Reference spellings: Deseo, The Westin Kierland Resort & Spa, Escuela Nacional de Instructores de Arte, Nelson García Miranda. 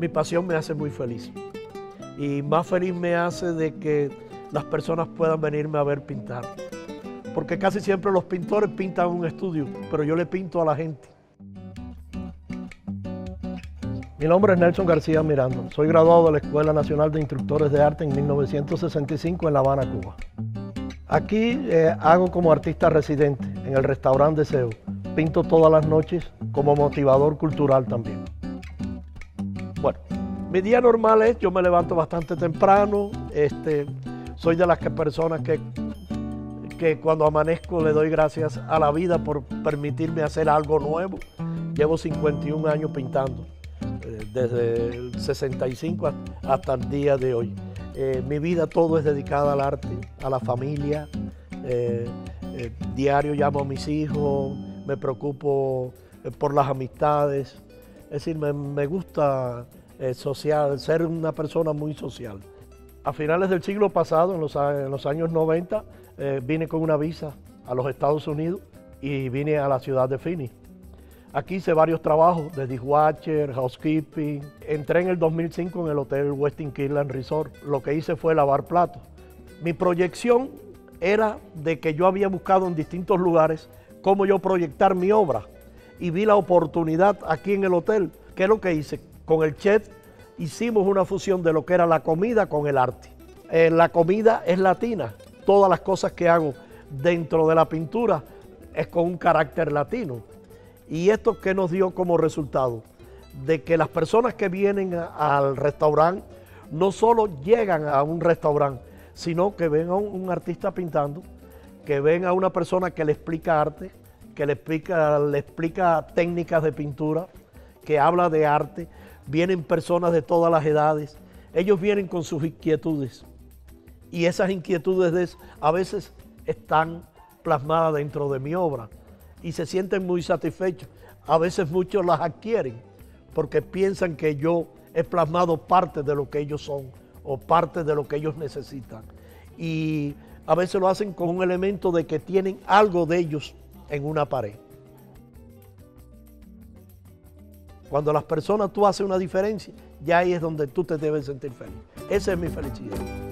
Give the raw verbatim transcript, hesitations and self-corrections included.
mi pasión me hace muy feliz. Y más feliz me hace de que las personas puedan venirme a ver pintar. Porque casi siempre los pintores pintan en un estudio, pero yo le pinto a la gente. Mi nombre es Nelson García Miranda. Soy graduado de la Escuela Nacional de Instructores de Arte en mil novecientos sesenta y cinco en La Habana, Cuba. Aquí eh, hago como artista residente en el restaurante Deseo. Pinto todas las noches como motivador cultural también. Bueno, mi día normal es, yo me levanto bastante temprano. Este, soy de las que personas que, que cuando amanezco le doy gracias a la vida por permitirme hacer algo nuevo. Llevo cincuenta y un años pintando, desde el sesenta y cinco hasta el día de hoy. Eh, mi vida todo es dedicada al arte, a la familia. Eh, eh, diario llamo a mis hijos, me preocupo por las amistades. Es decir, me, me gusta eh, social, ser una persona muy social. A finales del siglo pasado, en los, en los años noventa, eh, vine con una visa a los Estados Unidos y vine a la ciudad de Phoenix. Aquí hice varios trabajos de dishwasher, housekeeping. Entré en el dos mil cinco en el Hotel Westin Kierland Resort. Lo que hice fue lavar platos. Mi proyección era de que yo había buscado en distintos lugares cómo yo proyectar mi obra. Y vi la oportunidad aquí en el hotel. ¿Qué es lo que hice? Con el chef hicimos una fusión de lo que era la comida con el arte. Eh, la comida es latina. Todas las cosas que hago dentro de la pintura es con un carácter latino. ¿Y esto qué nos dio como resultado? De que las personas que vienen a, al restaurante no solo llegan a un restaurante, sino que ven a un, un artista pintando, que ven a una persona que le explica arte, que le explica, le explica técnicas de pintura, que habla de arte. Vienen personas de todas las edades. Ellos vienen con sus inquietudes. Y esas inquietudes de, a veces están plasmadas dentro de mi obra. Y se sienten muy satisfechos. A veces muchos las adquieren porque piensan que yo he plasmado parte de lo que ellos son o parte de lo que ellos necesitan. Y a veces lo hacen con un elemento de que tienen algo de ellos en una pared. Cuando las personas tú haces una diferencia, ya ahí es donde tú te debes sentir feliz. Esa es mi felicidad.